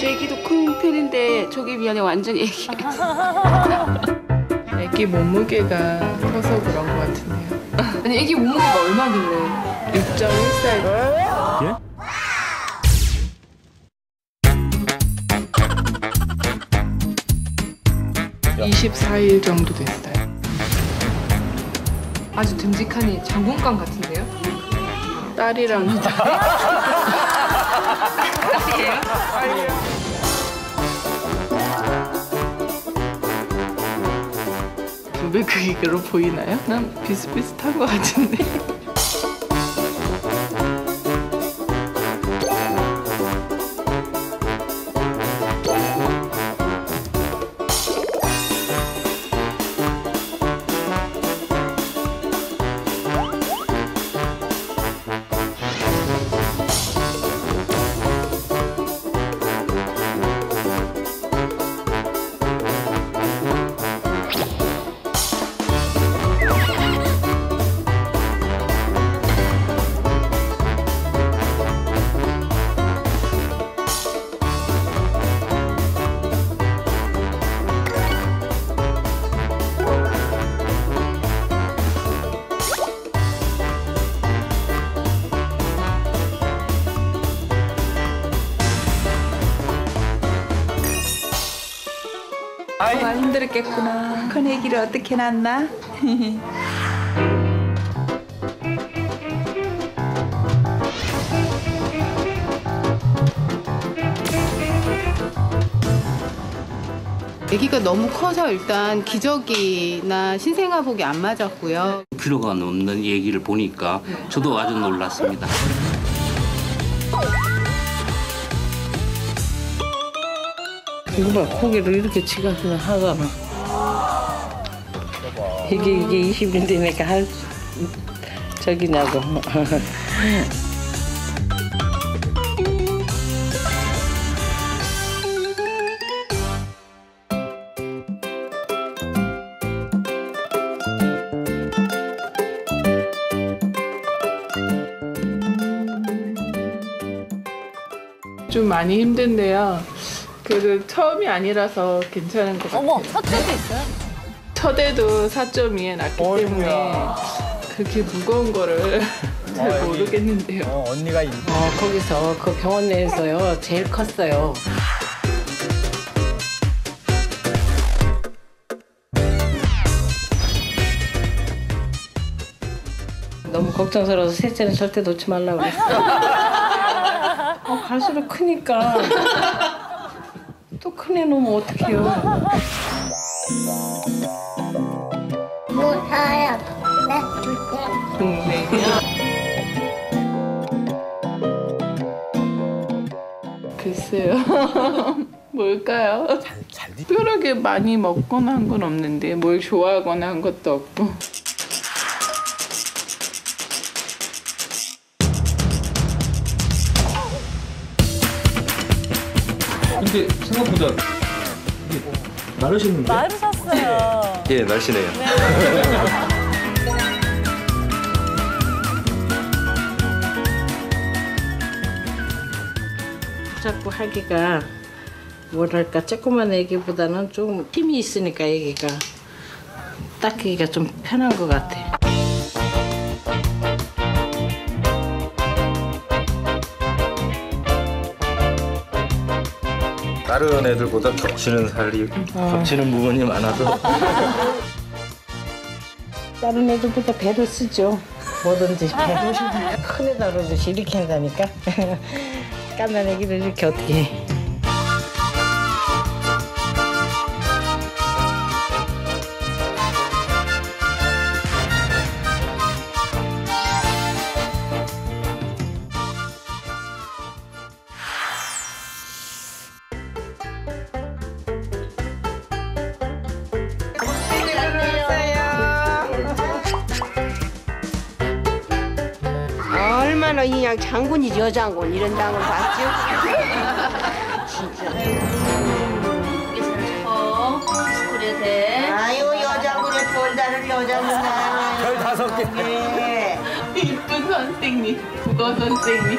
제 키도 큰 편인데 저기 미안해 완전 애기. 애기 몸무게가 커서 그런 것 같은데요. 아니 애기 몸무게가 얼마길래? 6.1살. 예? 야. 24일 정도 됐어요. 아주 듬직하니 장군감 같은데요? 딸이랍니다. 딸이에요? 딸이에요. 왜 그게 그로 보이나요? 난 비슷비슷한 것 같은데. 정말 힘들었겠구나. 큰 애기를 어떻게 낳나? 애기가 너무 커서 일단 기저귀나 신생아복이 안 맞았고요. 필요가 없는 얘기를 보니까 저도 아주 놀랐습니다. 이거 봐, 고개를 이렇게 치가서 하가 봐. 이게 20년 되니까 할 저기 나고. 좀 많이 힘든데요. 그래도 처음이 아니라서 괜찮은 것 같아요. 어머, 첫째도 있어요? 첫애도 4.2에 났기 때문에 그렇게 무거운 거를 잘 모르겠는데요. 언니가 거기서 그 병원 내에서요 제일 컸어요. 너무 걱정스러워서 셋째는 절대 놓지 말라고 그랬어요. 갈수록 크니까. 또 큰 애 놓으면 어떡해요. 못해요. 나 줄게. 동네. 글쎄요. 뭘까요? 특별하게 많이 먹거나 한 건 없는데 뭘 좋아하거나 한 것도 없고. 근데 생각보다 마르시는데? 마르셨어요. 예, 마르시네요. 네. 자꾸 하기가 뭐랄까 조그만 애기보다는 좀 힘이 있으니까 애기가 닦기가 좀 편한 것 같아. 다른 애들보다 겹치는 살이, 겹치는 부분이 많아서. 다른 애들보다 배를 쓰죠. 뭐든지 배를 쓰죠. 큰 애 다루듯이 이렇게 한다니까. 까만 애기를 이렇게 어떻게 해. 얼마나 그냥 장군이지 여장군 이런 당을 봤죠? 진짜. 아유 여장군의 별다를 여장군아. 별 5개. 이쁜 선생님, 국어 선생님.